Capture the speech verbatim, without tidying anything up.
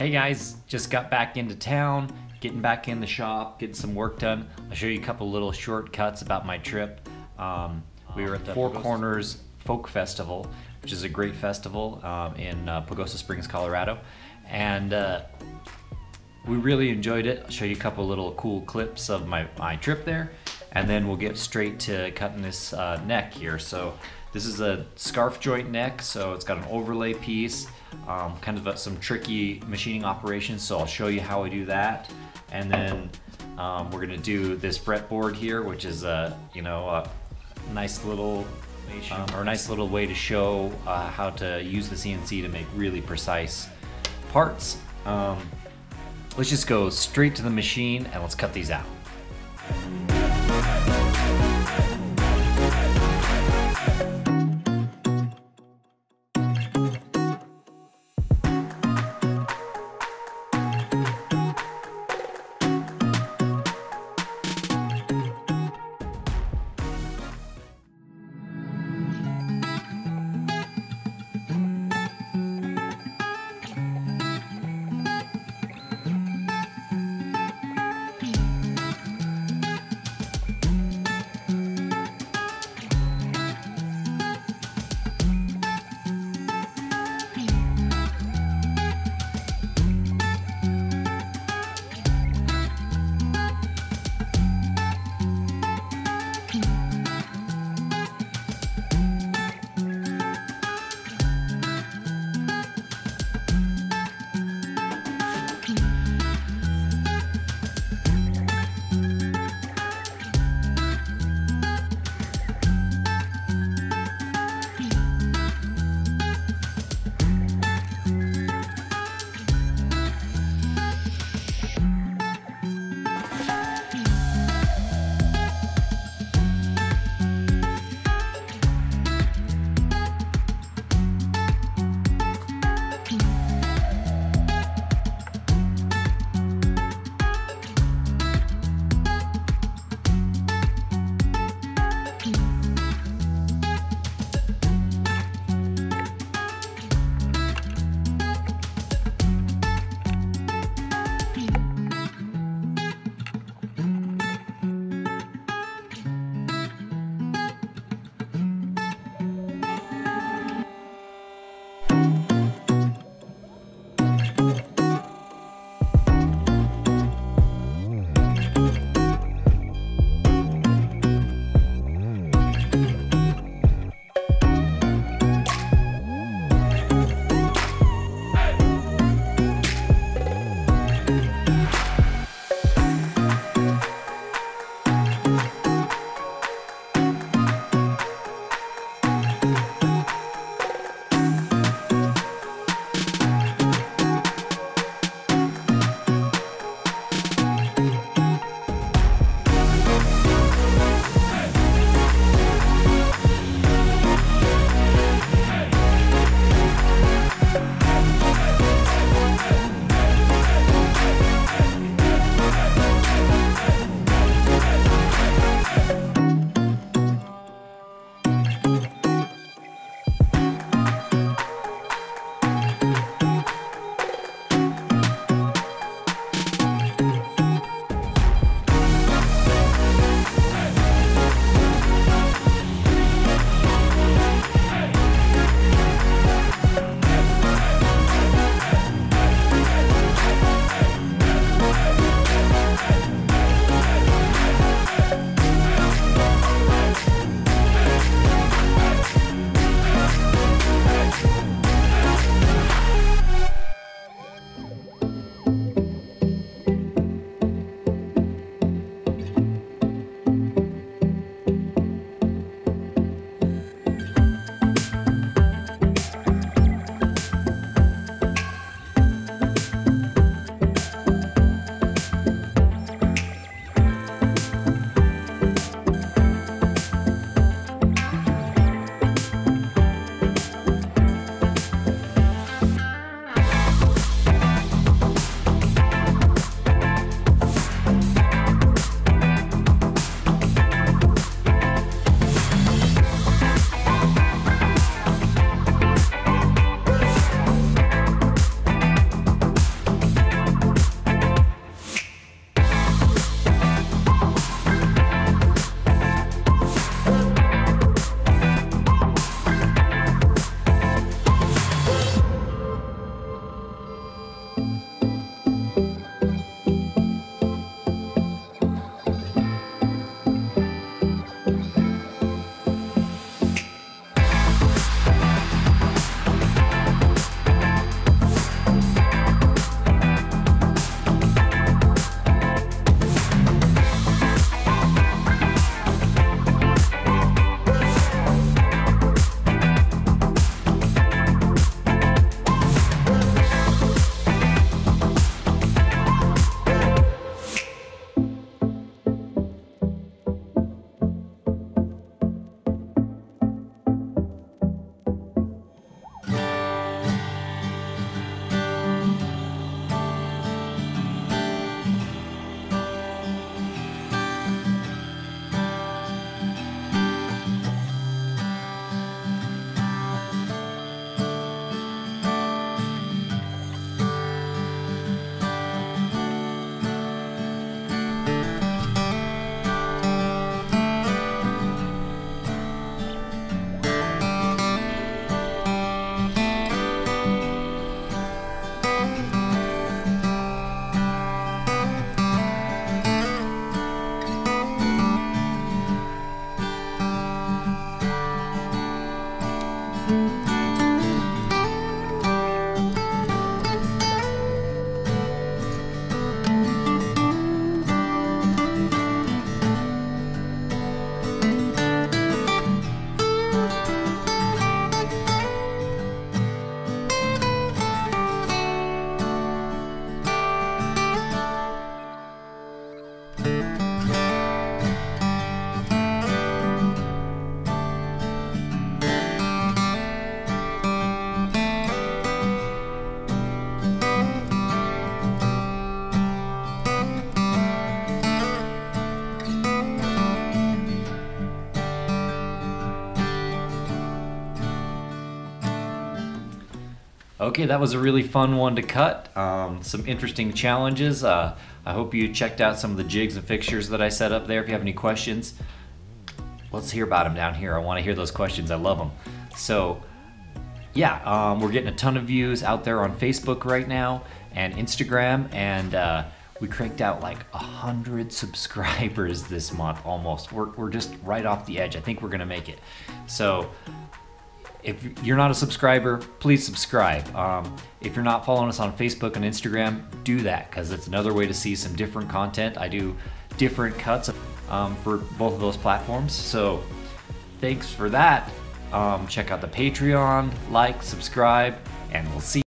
Hey guys, just got back into town, getting back in the shop, getting some work done. I'll show you a couple little shortcuts about my trip. Um, we were at the Four Corners Folk Festival, which is a great festival um, in uh, Pagosa Springs, Colorado. And uh, we really enjoyed it. I'll show you a couple little cool clips of my, my trip there. And then we'll get straight to cutting this uh, neck here. So this is a scarf joint neck, so it's got an overlay piece, um, kind of a, some tricky machining operations, so I'll show you how I do that. And then um, we're gonna do this fretboard here, which is a, you know, a nice little, um, or a nice little way to show uh, how to use the C N C to make really precise parts. Um, let's just go straight to the machine and let's cut these out. Thank you. Okay, that was a really fun one to cut. Um, some interesting challenges. Uh, I hope you checked out some of the jigs and fixtures that I set up there. If you have any questions, let's hear about them down here. I want to hear those questions. I love them. So yeah, um, we're getting a ton of views out there on Facebook right now and Instagram, and uh, we cranked out like a hundred subscribers this month almost. We're, we're just right off the edge. I think we're gonna make it. So if you're not a subscriber, please subscribe. Um, if you're not following us on Facebook and Instagram, do that, because it's another way to see some different content. I do different cuts um, for both of those platforms. So thanks for that. Um, check out the Patreon, like, subscribe, and we'll see you.